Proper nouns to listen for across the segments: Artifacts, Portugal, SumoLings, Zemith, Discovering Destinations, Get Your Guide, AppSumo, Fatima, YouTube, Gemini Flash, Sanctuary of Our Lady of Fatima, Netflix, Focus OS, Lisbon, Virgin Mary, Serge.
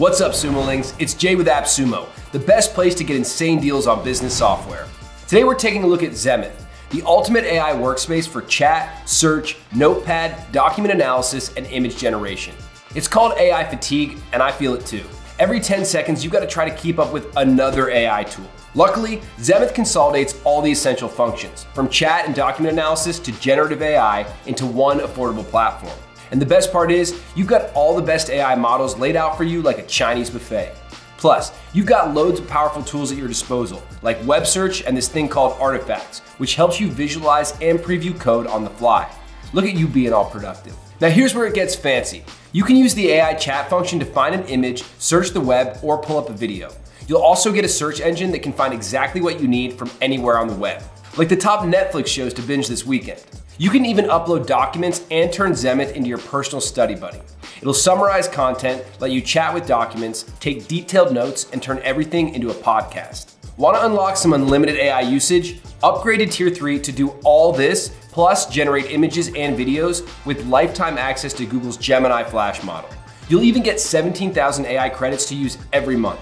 What's up, SumoLings? It's Jay with AppSumo, the best place to get insane deals on business software. Today we're taking a look at Zemith, the ultimate AI workspace for chat, search, notepad, document analysis, and image generation. It's called AI fatigue, and I feel it too. Every 10 seconds, you've got to try to keep up with another AI tool. Luckily, Zemith consolidates all the essential functions, from chat and document analysis to generative AI, into one affordable platform. And the best part is, you've got all the best AI models laid out for you like a Chinese buffet. Plus, you've got loads of powerful tools at your disposal, like web search and this thing called Artifacts, which helps you visualize and preview code on the fly. Look at you being all productive. Now here's where it gets fancy. You can use the AI chat function to find an image, search the web, or pull up a video. You'll also get a search engine that can find exactly what you need from anywhere on the web, like the top Netflix shows to binge this weekend. You can even upload documents and turn Zemith into your personal study buddy. It'll summarize content, let you chat with documents, take detailed notes, and turn everything into a podcast. Want to unlock some unlimited AI usage? Upgrade to Tier 3 to do all this, plus generate images and videos with lifetime access to Google's Gemini Flash model. You'll even get 17,000 AI credits to use every month.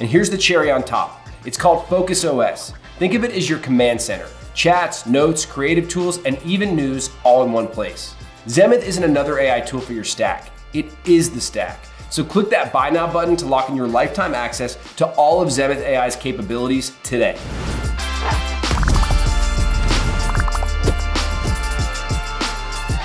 And here's the cherry on top. It's called Focus OS. Think of it as your command center. Chats, notes, creative tools, and even news all in one place. Zemith isn't another AI tool for your stack. It is the stack. So click that buy now button to lock in your lifetime access to all of Zemith AI's capabilities today.